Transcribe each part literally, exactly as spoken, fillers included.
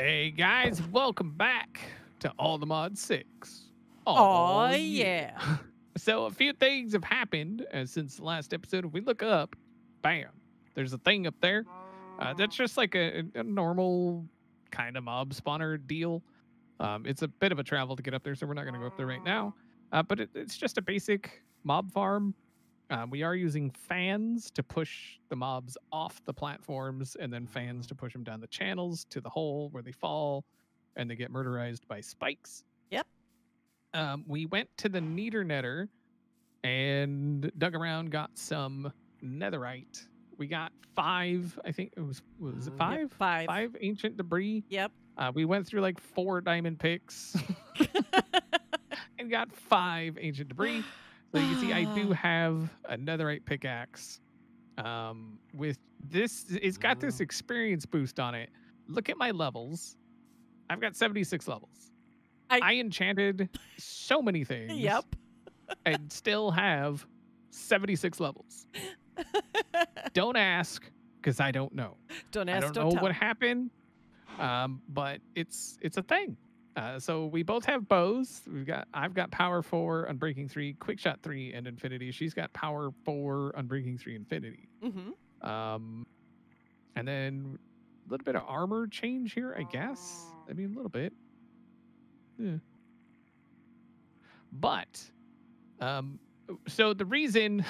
Hey guys, welcome back to All The Mods six. Oh yeah. yeah. So a few things have happened uh, since the last episode. If we look up, bam, there's a thing up there. Uh, that's just like a, a normal kind of mob spawner deal. Um, it's a bit of a travel to get up there, so we're not going to go up there right now. Uh, but it, it's just a basic mob farm. Uh, we are using fans to push the mobs off the platforms, and then fans to push them down the channels to the hole where they fall, and they get murderized by spikes. Yep. Um, we went to the Neater Netter and dug around, got some netherite. We got five, I think it was, was it five? Yep, five. Five ancient debris. Yep. Uh, we went through like four diamond picks and got five ancient debris. So you can see I do have a netherite pickaxe. Um, with this, it's got this experience boost on it. Look at my levels. I've got seventy-six levels. I, I enchanted so many things. Yep. And still have seventy-six levels. Don't ask, because I don't know. Don't ask, I don't, don't know tell. What happened, um, but it's it's a thing. Uh, so we both have bows. We've got I've got power four, unbreaking three, quick shot three, and infinity. She's got power four, unbreaking three, infinity. Mm-hmm. Um, and then a little bit of armor change here, I guess. I mean, a little bit. Yeah. But, um, so the reason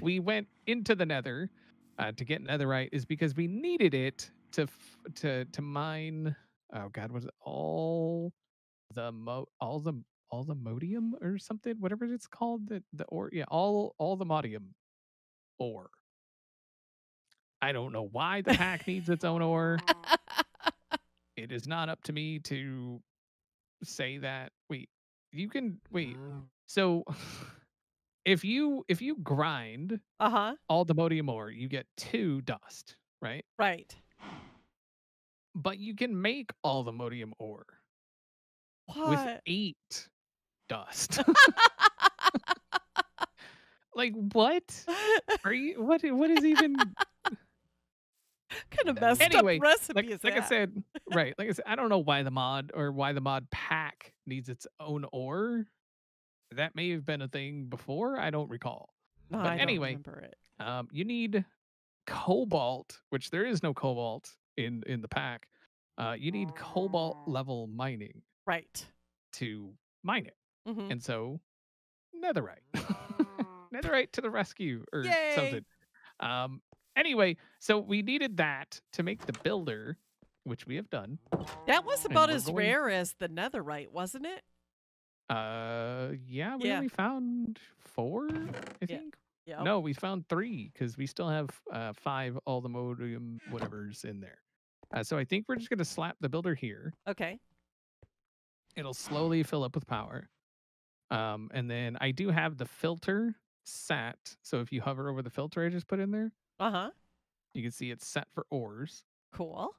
we went into the Nether uh, to get netherite is because we needed it to f to to mine. Oh God, was it all the mo all the all the modium or something? Whatever it's called, the the ore. Yeah, all all the modium ore. I don't know why the pack needs its own ore. It is not up to me to say that. Wait, you can wait. So. If you if you grind uh-huh. all the modium ore, you get two dust, right? Right. But you can make all the modium ore what? with eight dust. Like what? Are you what? What is even kind of messed anyway, up recipe? Like, is like that? I said, right? Like I said, I don't know why the mod or why the mod pack needs its own ore. That may have been a thing before. I don't recall. No, but I anyway, don't remember it. Um, you need cobalt, which there is no cobalt in, in the pack. Uh, you need cobalt level mining. Right. To mine it. Mm-hmm. And so, netherite. Netherite to the rescue or Yay! Something. Um, anyway, so we needed that to make the builder, which we have done. That was about as going... rare as the netherite, wasn't it? Uh, yeah, we yeah. only found four, I think. Yeah. Yep. No, we found three because we still have uh, five all the modium whatevers in there. Uh, so I think we're just going to slap the builder here. Okay. It'll slowly fill up with power. Um, and then I do have the filter set. So if you hover over the filter I just put in there, uh-huh. you can see it's set for ores. Cool.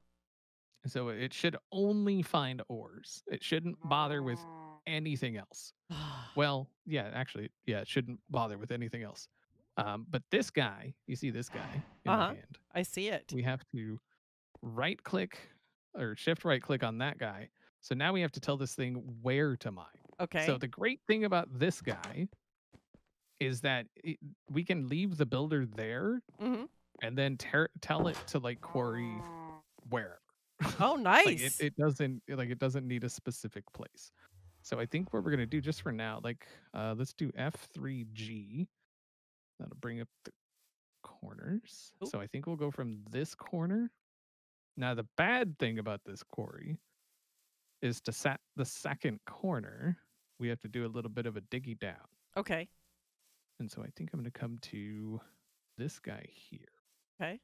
So it should only find ores. It shouldn't bother with anything else. Well, yeah, actually, yeah, it shouldn't bother with anything else. Um, but this guy, you see this guy in uh-huh. my hand. I see it. We have to right click or shift right click on that guy. So now we have to tell this thing where to mine. Okay. So the great thing about this guy is that it, we can leave the builder there mm-hmm. and then ter tell it to like quarry wherever. Oh, nice. Like it, it doesn't like it doesn't need a specific place. So I think what we're going to do just for now, like, uh, let's do F three G. That'll bring up the corners. Ooh. So I think we'll go from this corner. Now, the bad thing about this quarry is to set the second corner, we have to do a little bit of a diggy down. Okay. And so I think I'm going to come to this guy here. Okay.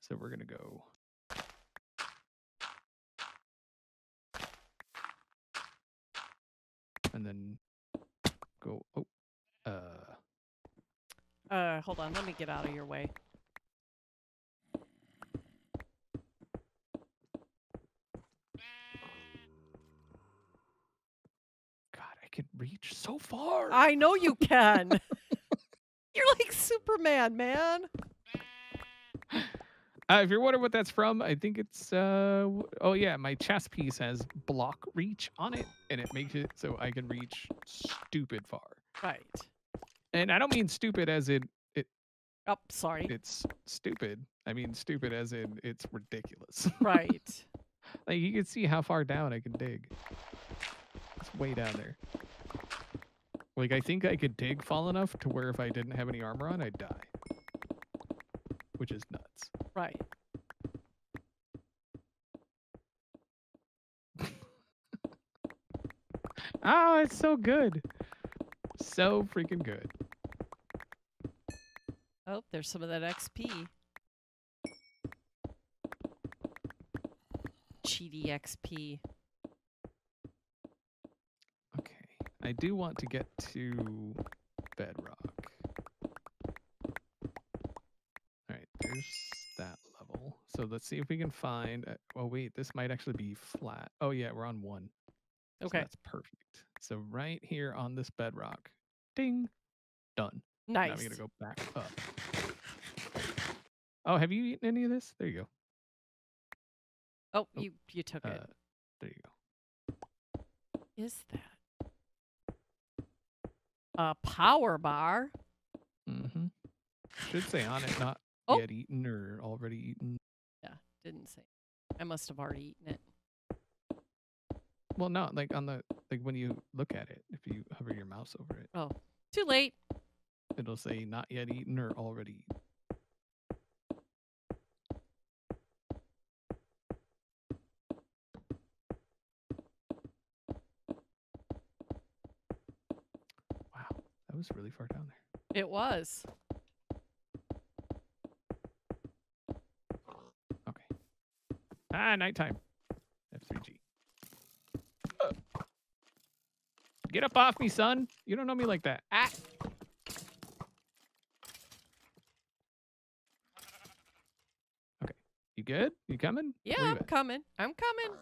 So we're going to go. And then go, oh, uh. Uh, hold on, let me get out of your way. God, I can reach so far. I know you can. You're like Superman, man. Uh, if you're wondering what that's from, I think it's, uh, oh yeah, my chess piece has block reach on it, and it makes it so I can reach stupid far. Right. And I don't mean stupid as in it. Oh, sorry. It's stupid. I mean stupid as in it's ridiculous. Right. Like, you can see how far down I can dig. It's way down there. Like, I think I could dig far enough to where if I didn't have any armor on, I'd die. Which is nuts. Right. Oh, it's so good. So freaking good. Oh, there's some of that X P. Cheaty X P. Okay. I do want to get to bedrock. That level. So let's see if we can find. Uh, oh wait, this might actually be flat. Oh yeah, we're on one. Okay, so that's perfect. So right here on this bedrock, ding, done. Nice. Now we're gonna go back up. Oh, have you eaten any of this? There you go. Oh, oh. you you took uh, it. There you go. Is that a power bar? Mm-hmm. Should say on it, not. Oh. Yet eaten or already eaten? Yeah, didn't say. I must have already eaten it. Well, no, like on the like when you look at it, if you hover your mouse over it. Oh, too late. It'll say not yet eaten or already eaten. Wow, that was really far down there. It was. Ah, nighttime. F three G. Uh. Get up off me, son. You don't know me like that. Ah. Okay. You good? You coming? Yeah, I'm at? coming. I'm coming.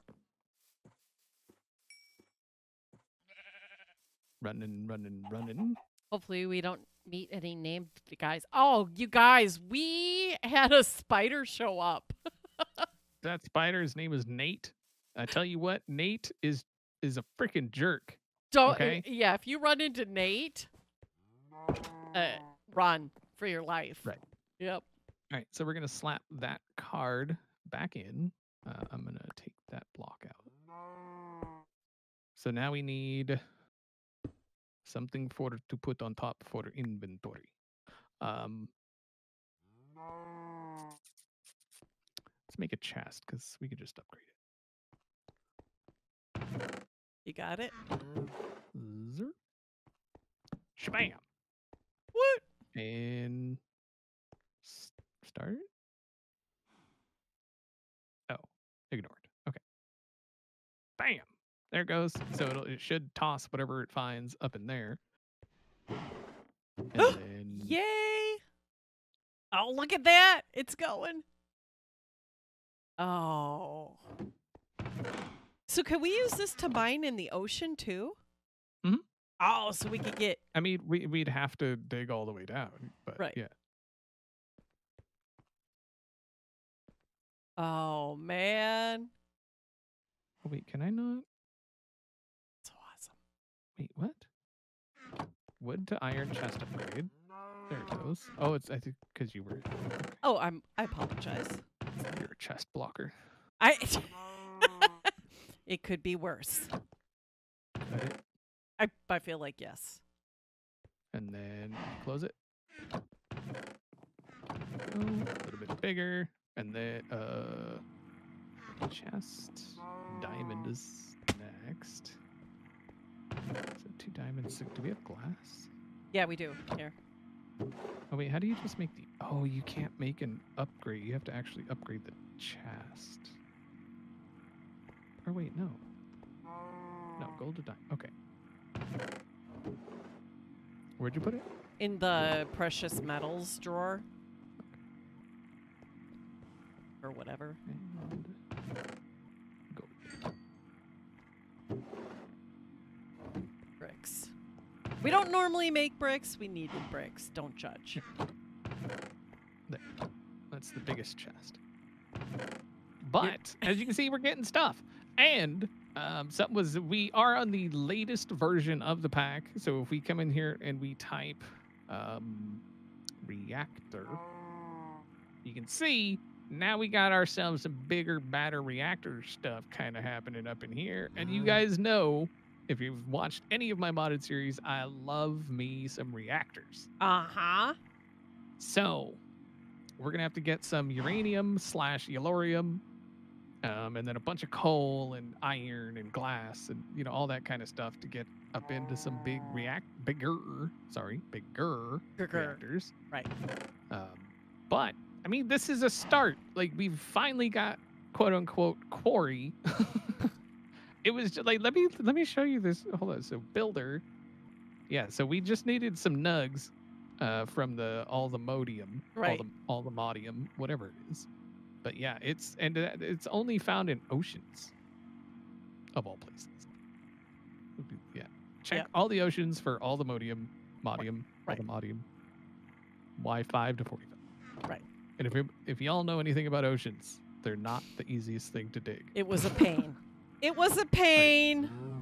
Running, running, running. Hopefully we don't meet any named guys. Oh, you guys, we had a spider show up. That spider's name is Nate. I tell you what, Nate is is a freaking jerk. Don't. Okay? Yeah, if you run into Nate, uh, run for your life. Right. Yep. All right, so we're gonna slap that card back in. Uh, I'm gonna take that block out. So now we need something for to put on top for inventory. Um. Let's make a chest because we could just upgrade it. You got it? Zer. Shabam! What? And start? Oh, ignored. Okay. Bam! There it goes. So it'll, it should toss whatever it finds up in there. And then... Yay! Oh, look at that! It's going. Oh. So can we use this to mine in the ocean too? Mm-hmm. Oh, so we could get... I mean, we, we'd have to dig all the way down, but right. Yeah. Oh, man. Oh, wait, can I not? That's awesome. Wait, what? Wood to iron chest upgrade. There it goes. Oh, it's I think because you were... Okay. Oh, I'm, I apologize. You're a chest blocker. I. It could be worse. Okay. I I feel like yes. And then close it. Go, a little bit bigger, and then uh, chest diamond is next. So two diamonds. Do we have glass? Yeah, we do. Here. Oh wait, how do you just make the... Oh, you can't make an upgrade. You have to actually upgrade the chest. Or wait, no. No, gold to diamond. Okay. Where'd you put it? In the precious metals drawer. Okay. Or whatever. And gold. Bricks. We don't normally make bricks. We needed bricks. Don't judge. There. That's the biggest chest. But as you can see, we're getting stuff. And um, something was, we are on the latest version of the pack. So if we come in here and we type um, reactor, you can see now we got ourselves some bigger, badder reactor stuff kind of happening up in here. And you guys know, if you've watched any of my modded series, I love me some reactors. Uh-huh. So we're going to have to get some uranium slash eulorium, um, and then a bunch of coal and iron and glass and, you know, all that kind of stuff to get up into some big react, bigger, sorry, bigger, bigger. reactors. Right. Um, but, I mean, this is a start. Like, we've finally got, quote unquote, quarry. It was just like, let me let me show you this. Hold on. So builder. Yeah, so we just needed some nugs uh, from the All The Modium. Right. All the, all the Modium, whatever it is. But yeah, it's and it's only found in oceans, of all places. Yeah. Check yep. all the oceans for All The Modium. Modium. Right. All The Modium. Y five to forty-five. Right. And if, if y'all know anything about oceans, they're not the easiest thing to dig. It was a pain. It was a pain. Right.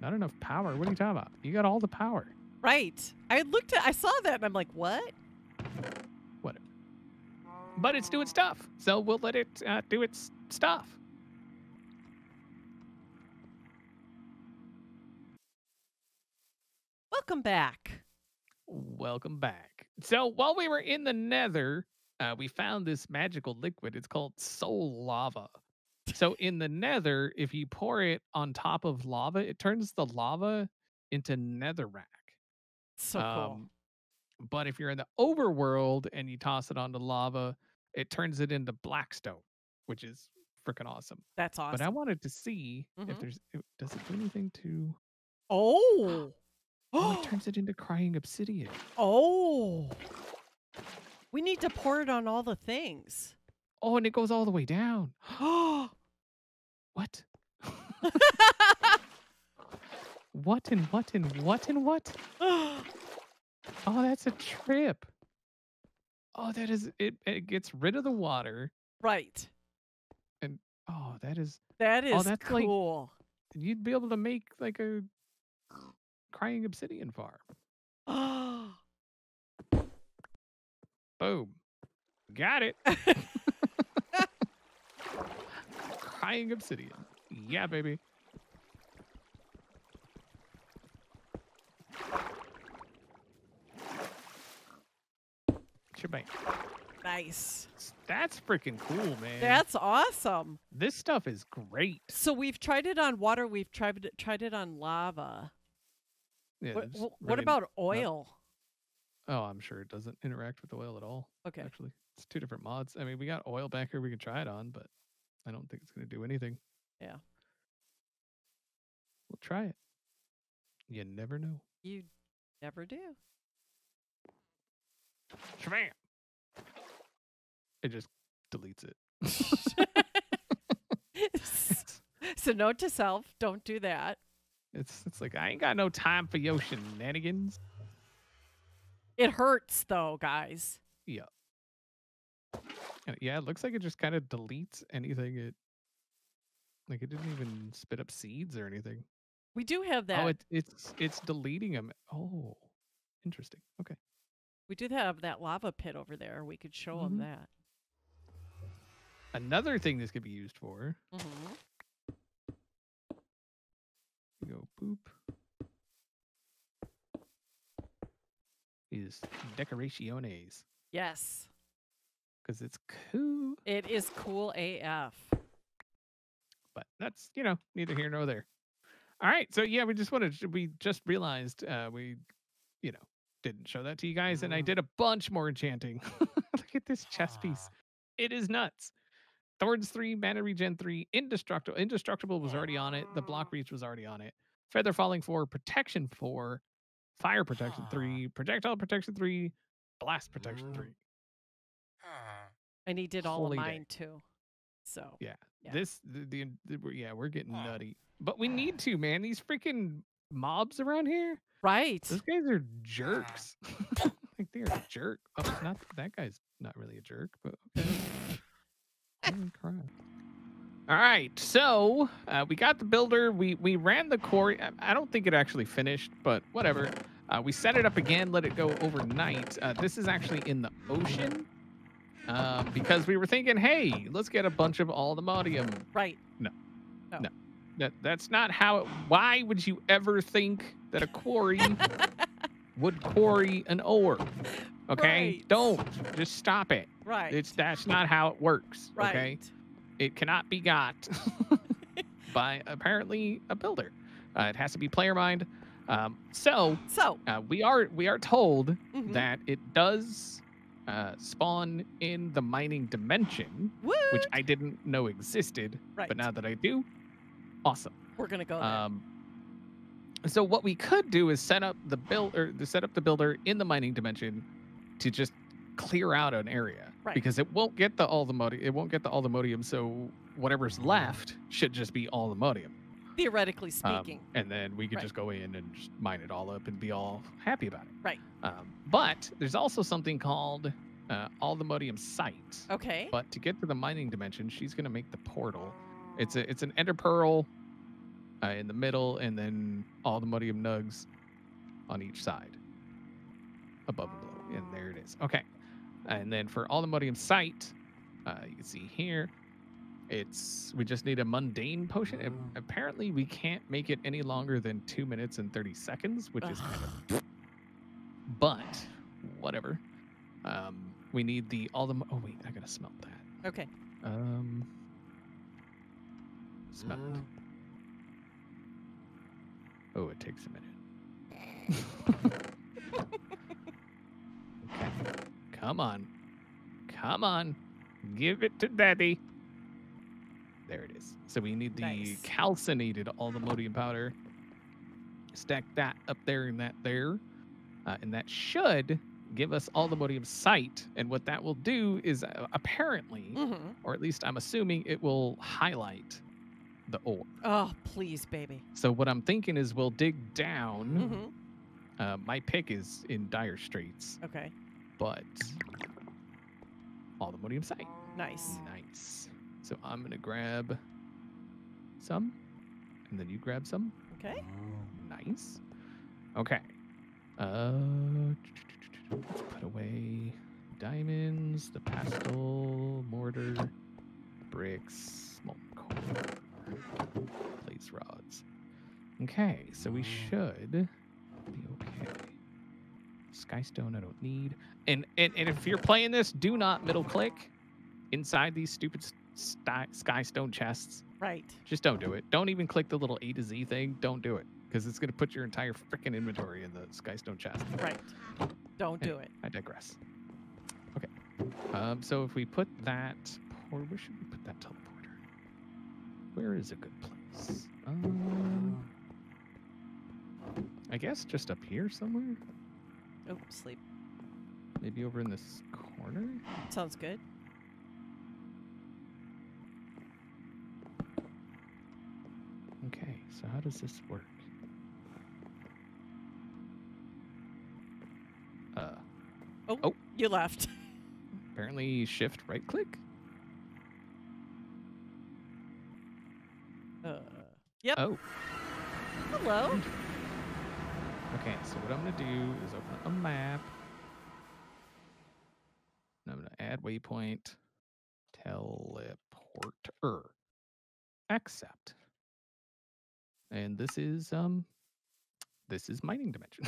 Not enough power. What are you talking about? You got all the power. Right. I looked at, I saw that and I'm like, what? Whatever. But it's doing stuff. So we'll let it uh, do its stuff. Welcome back. Welcome back. So while we were in the nether, uh, we found this magical liquid. It's called soul lava. So in the nether, if you pour it on top of lava, it turns the lava into netherrack. So um, cool. But if you're in the overworld and you toss it onto lava, it turns it into blackstone, which is freaking awesome. That's awesome. But I wanted to see mm-hmm. if there's... If, does it do anything to... Oh! Oh, it turns it into crying obsidian. Oh! We need to pour it on all the things. Oh, and it goes all the way down. Oh, what? What and what and what and what? Oh, that's a trip. Oh, that is it. It gets rid of the water. Right. And oh, that is that is oh, that's cool. Like, you'd be able to make like a crying obsidian farm. Oh. Boom. Got it. Crying obsidian. Yeah, baby. Shebang. Nice. That's freaking cool, man. That's awesome. This stuff is great. So we've tried it on water. We've tried it, tried it on lava. Yeah, what what, what about oil? Not, oh, I'm sure it doesn't interact with oil at all. Okay. Actually, it's two different mods. I mean, we got oil back here we can try it on, but I don't think it's going to do anything. Yeah. We'll try it. You never know. You never do. Shabam! It just deletes it. So note to self, don't do that. It's it's like, I ain't got no time for your shenanigans. It hurts, though, guys. Yeah. Yeah, it looks like it just kind of deletes anything. It like it didn't even spit up seeds or anything. We do have that. Oh, it, it's it's deleting them. Oh, interesting. Okay. We did have that lava pit over there. We could show mm-hmm. them that. Another thing this could be used for. Mm-hmm. You go boop. Is decorationes. Yes. Because it's cool. It is cool A F. But that's, you know, neither here nor there. All right. So, yeah, we just wanted to, we just realized uh, we, you know, didn't show that to you guys. Mm. And I did a bunch more enchanting. Look at this chess piece. It is nuts. Thorns three, mana regen three, indestructible. Indestructible was already on it. The block reach was already on it. Feather falling four, protection four, fire protection three, projectile protection three, blast protection mm. three. And he did all Holy of mine day. too, so yeah. yeah. This, the, the, the yeah, we're getting uh, nutty, but we need to, man. These freaking mobs around here, right? Those guys are jerks. Like they are jerk. Oh, not that guy's not really a jerk, but okay. Crap. All right, so uh, we got the builder. We we ran the quarry. I don't think it actually finished, but whatever. Uh, we set it up again, let it go overnight. Uh, this is actually in the ocean uh, because we were thinking, hey, let's get a bunch of all the modium. Right. No, no, no. That that's not how. It, why would you ever think that a quarry would quarry an ore? Okay, right. Don't just stop it. Right. It's that's not how it works. Right. Okay. It cannot be got by apparently a builder. Uh, it has to be player mined. Um, so so uh, we are we are told mm-hmm. that it does uh, spawn in the mining dimension, what? Which I didn't know existed, right. But now that I do, awesome. We're gonna go there. Um, so what we could do is set up the build or set up the builder in the mining dimension to just clear out an area. Right. Because it won't get the all the modium, it won't get the all the modium, so whatever's left should just be all the modium. Theoretically speaking. Um, and then we could right. just go in and just mine it all up and be all happy about it. Right. Um, but there's also something called uh, All The Modium Sight. Okay. But to get to the mining dimension, she's gonna make the portal. It's a it's an ender pearl uh, in the middle, and then all the modium nugs on each side, above and below. And there it is. Okay. And then for All The Modium Sight, uh, you can see here, it's we just need a mundane potion. And apparently, we can't make it any longer than two minutes and thirty seconds, which Ugh. Is kind of. But whatever. Um, we need the all the. Oh wait, I gotta smelt that. Okay. Um. Smelt. Uh. Oh, it takes a minute. Okay. Come on. Come on. Give it to daddy. There it is. So we need the nice. Calcinated all the modium powder. Stack that up there and that there. Uh, and that should give us all the modium sight. And what that will do is uh, apparently, mm-hmm. or at least I'm assuming, it will highlight the ore. Oh, please, baby. So what I'm thinking is we'll dig down. Mm-hmm. uh, my pick is in dire straits. Okay. But all the modium sight. Nice. Nice. So I'm going to grab some, and then you grab some. Okay. Nice. Okay. Uh, let's put away diamonds, the pastel, mortar, bricks, molten coal, place rods. Okay, so we should be okay. Skystone I don't need. And, and and if you're playing this, do not middle click inside these stupid st skystone chests. Right. Just don't do it. Don't even click the little A to Z thing. Don't do it, because it's going to put your entire freaking inventory in the skystone chest. Right. Don't anyway, do it. I digress. Okay. Um. So if we put that, or where should we put that teleporter? Where is a good place? Um. I guess just up here somewhere. Oh, sleep. Maybe over in this corner? Sounds good. Okay, so how does this work? Uh. Oh, oh. You left. Apparently shift right click? Uh, yep. Oh. Hello. Okay, so what I'm going to do is open up a map. And I'm going to add waypoint. Teleporter. Accept. And this is, um, this is mining dimension.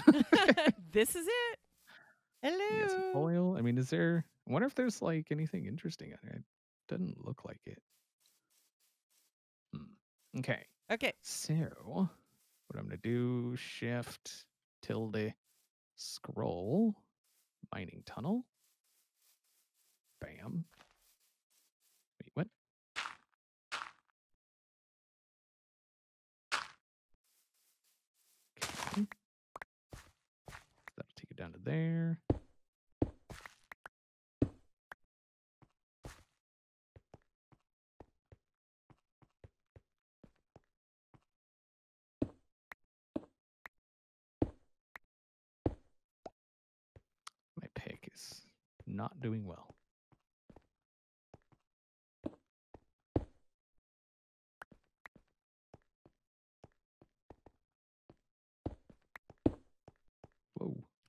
This is it. Hello. Got some oil. I mean, is there, I wonder if there's like anything interesting on here. It doesn't look like it. Hmm. Okay. Okay. So what I'm going to do, shift. Tilde, scroll, mining tunnel, bam. Wait, what? Okay. That'll take it down to there. Not doing well.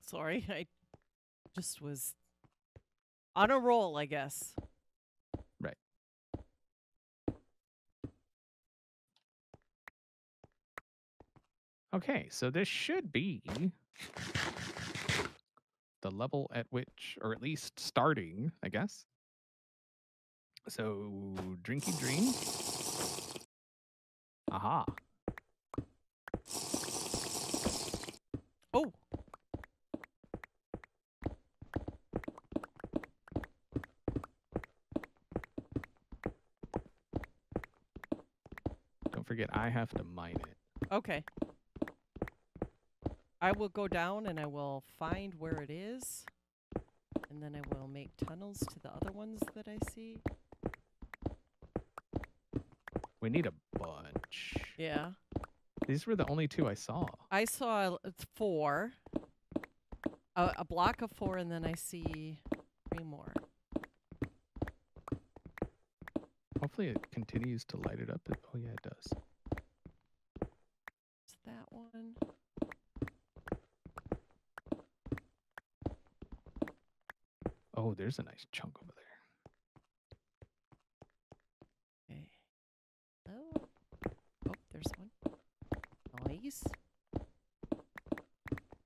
Sorry, I just was on a roll, I guess. Right. Okay, so this should be the level at which, or at least starting, I guess. So, drinky dream. Aha. Oh. Don't forget, I have to mine it. Okay. I will go down and I will find where it is. And then I will make tunnels to the other ones that I see. We need a bunch. Yeah. These were the only two I saw. I saw four. A, a block of four, and then I see three more. Hopefully it continues to light it up. Oh, yeah, it does. It's that one. Oh, there's a nice chunk over there.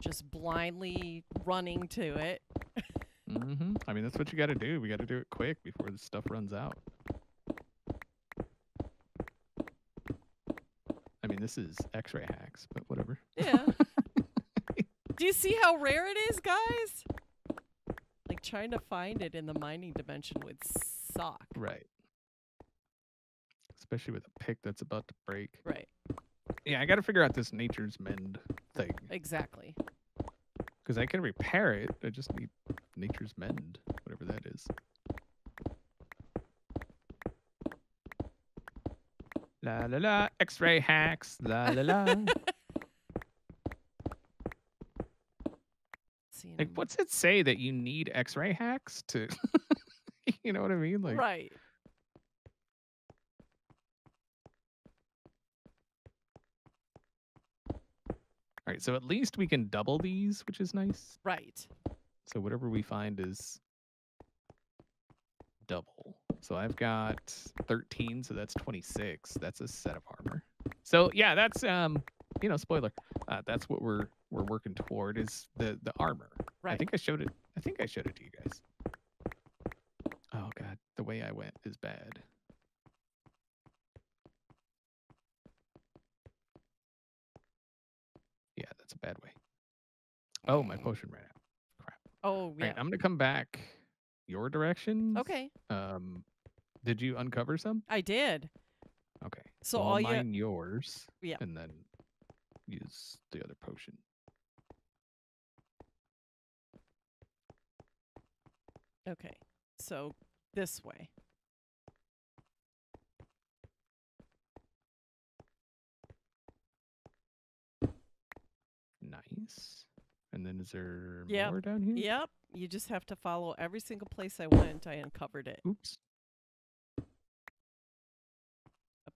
Just blindly running to it. Mm-hmm. I mean, that's what you got to do. We got to do it quick before this stuff runs out. I mean, this is X-ray hacks, but whatever. Yeah. Do you see how rare it is, guys? Like, trying to find it in the mining dimension would suck. Right. Especially with a pick that's about to break. Right. Yeah, I got to figure out this nature's mend thing. Exactly. Because I can repair it. I just need nature's mend, whatever that is. La la la, X-ray hacks. La la la. Like, what's it say that you need X-ray hacks to? You know what I mean? Like, right. All right, so at least we can double these, which is nice. Right. So whatever we find is double. So I've got thirteen, so that's twenty-six. That's a set of armor. So yeah, that's um, you know, spoiler. Uh, that's what we're we're working toward is the the armor. Right. I think I showed it. I think I showed it to you guys. Oh god, the way I went is bad. A bad way. Oh, my potion ran out. Crap. Oh, yeah. Right, I'm gonna come back your direction. Okay. Um, did you uncover some? I did. Okay. So, so all I'll mine you... yours. Yeah. And then use the other potion. Okay. So this way. Nice. And then is there yep. more down here? Yep. You just have to follow every single place I went. I uncovered it. Oops. Up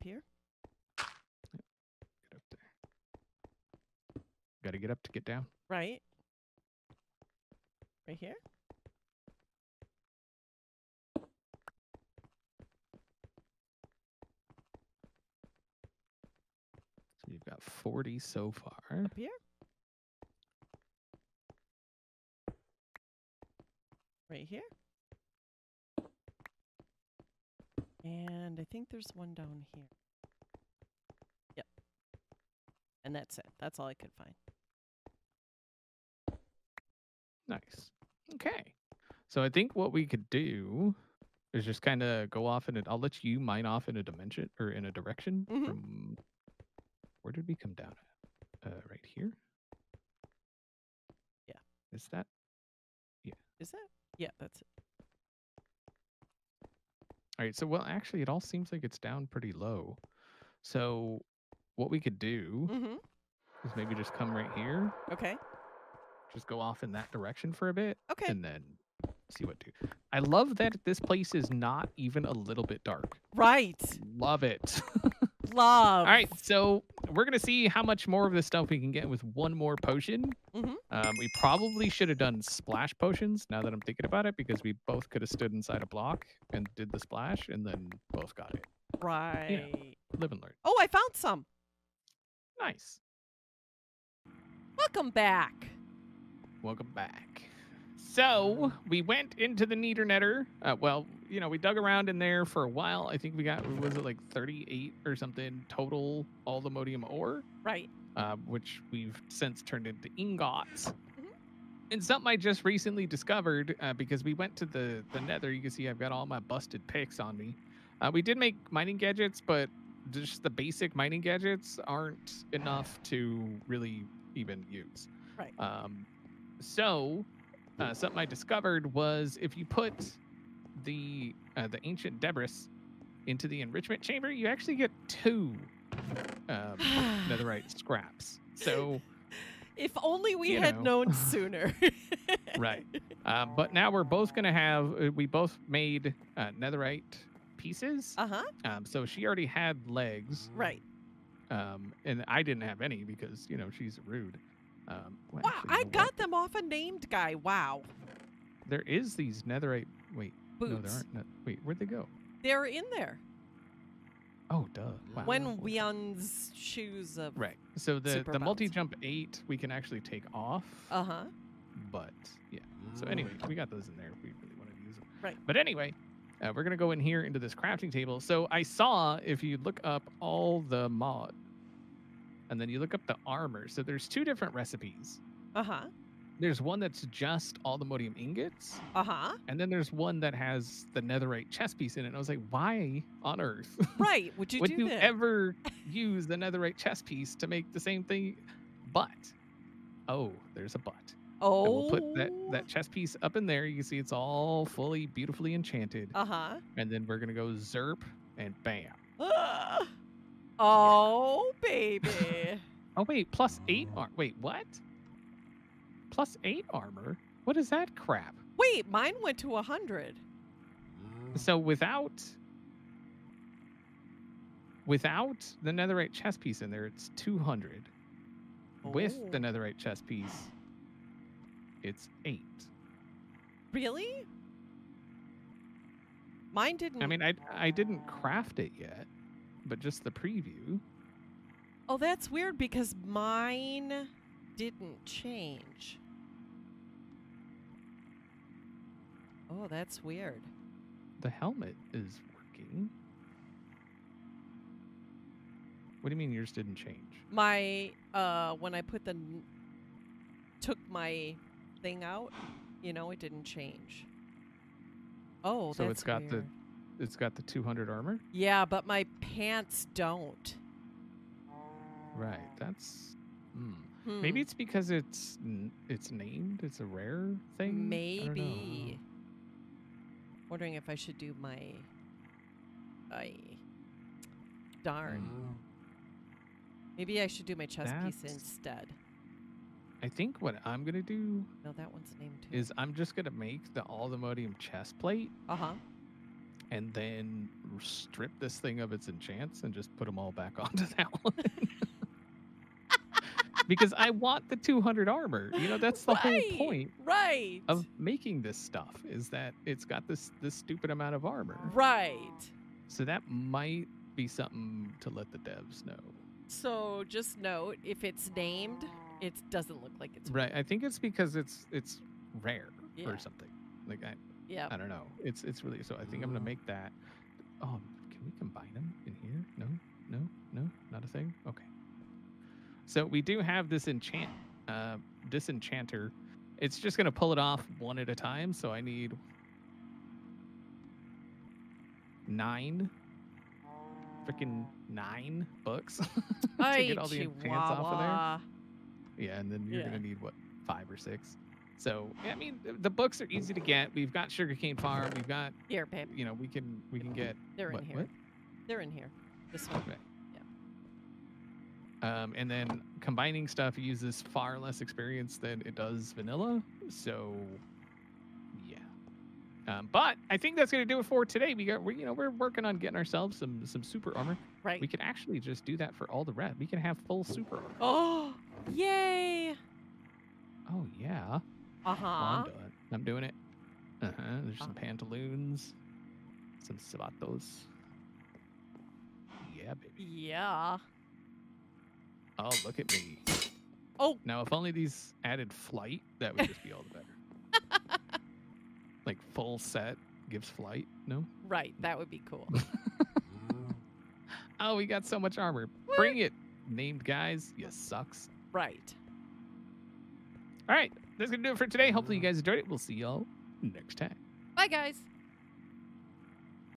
here? Yep. Get up there. Got to get up to get down. Right. Right here? So you've got forty so far. Up here? Right here. And I think there's one down here. Yep. And that's it. That's all I could find. Nice. Okay. So I think what we could do is just kind of go off in it. I'll let you mine off in a dimension or in a direction. Mm-hmm. From where did we come down at? Uh, right here? Yeah. Is that? Yeah. Is that? Yeah, that's it. All right, so, well, actually, it all seems like it's down pretty low. So what we could do mm-hmm. is maybe just come right here. Okay. Just go off in that direction for a bit. Okay. And then see what to do. I love that this place is not even a little bit dark. Right. Love it. Love. All right, so we're going to see how much more of this stuff we can get with one more potion. Mm-hmm. Um, we probably should have done splash potions, now that I'm thinking about it, because we both could have stood inside a block and did the splash, and then both got it. Right. You know, live and learn. Oh, I found some. Nice. Welcome back. Welcome back. So we went into the neater netter. Uh, well, you know, we dug around in there for a while. I think we got, was it like thirty-eight or something total all the modium ore? Right. Uh, which we've since turned into ingots. Mm-hmm. And something I just recently discovered, uh, because we went to the, the nether, you can see I've got all my busted picks on me. Uh, we did make mining gadgets, but just the basic mining gadgets aren't enough to really even use. Right. Um, so uh, something I discovered was if you put the uh, the ancient debris into the enrichment chamber, you actually get two um, netherite scraps. So if only we had know. known sooner. Right. Um, but now we're both going to have, we both made uh, netherite pieces. Uh-huh. Um, so she already had legs. Right. Um, and I didn't have any because, you know, she's rude. Um, well, wow, actually, I no got what? them off a named guy. Wow. There is these netherite. Wait, Boots. no, there aren't. Net, wait, where'd they go? They're in there. Oh, duh. Wow. When Weon's shoes of right. So the the multi jump eight we can actually take off. Uh huh. But yeah. So anyway, we got those in there if we really wanted to use them. Right. But anyway. Uh, we're going to go in here into this crafting table. So I saw, if you look up all the mod, and then you look up the armor. So there's two different recipes. Uh-huh. There's one that's just all the modium ingots. Uh-huh. And then there's one that has the netherite chess piece in it. And I was like, why on earth? Right. Would you, would do you that? ever use the netherite chess piece to make the same thing? But, oh, there's a but. Oh. And we'll put that, that chess piece up in there. You can see it's all fully, beautifully enchanted. Uh-huh. And then we're going to go zerp and bam. Uh, oh, yeah. Baby. Oh, wait. Plus eight armor. Wait, what? Plus eight armor? What is that crap? Wait, mine went to one hundred. So without... Without the netherite chess piece in there, it's two hundred. Oh. With the netherite chess piece... It's eight. Really? Mine didn't. I mean, I I didn't craft it yet, but just the preview. Oh, that's weird because mine didn't change. Oh, that's weird. The helmet is working. What do you mean yours didn't change? My uh, when I put the n took my. thing out, you know, it didn't change. Oh, so that's it's got weird. the, it's got the two hundred armor. Yeah, but my pants don't. Right, that's. Mm. Hmm. Maybe it's because it's it's named. It's a rare thing. Maybe. Wondering if I should do my. I. Darn. Oh. Maybe I should do my chest that's piece instead. I think what I'm going to do no, that one's named too. is I'm just going to make the All The Modium chest plate. Uh-huh. And then strip this thing of its enchants and just put them all back onto that one. Because I want the two hundred armor. You know, that's the right, whole point right. of making this stuff is that it's got this, this stupid amount of armor. Right. So that might be something to let the devs know. So just note, if it's named... It doesn't look like it's right. Rare. I think it's because it's it's rare yeah. or something. Like I, yeah, I don't know. It's it's really so. I think I'm gonna make that. Oh, can we combine them in here? No, no, no, not a thing. Okay. So we do have this enchant, uh, disenchanter. It's just gonna pull it off one at a time. So I need nine, freaking nine books to get all the enchants off of there. Yeah, and then you're yeah. going to need, what, five or six? So, I mean, the, the books are easy to get. We've got Sugarcane Farm. We've got, here, babe. you know, we can we can get. They're what, in here. What? They're in here. This one. Okay. Yeah. Um, and then combining stuff uses far less experience than it does vanilla. So, yeah. Um, but I think that's going to do it for today. We got, we, you know, we're working on getting ourselves some some super armor. Right. We can actually just do that for all the rest. We can have full super armor. Oh, yay! Oh yeah. Uh huh. I'm doing it. I'm doing it. Uh huh. There's some pantaloons, some sabatos. Yeah, baby. Yeah. Oh, look at me. Oh. Now, if only these added flight, that would just be all the better. Like full set gives flight, no? Right, that would be cool. Oh, we got so much armor. What? Bring it, named guys. You sucks. Right. All right, that's going to do it for today. Hopefully you guys enjoyed it. We'll see y'all next time. Bye, guys.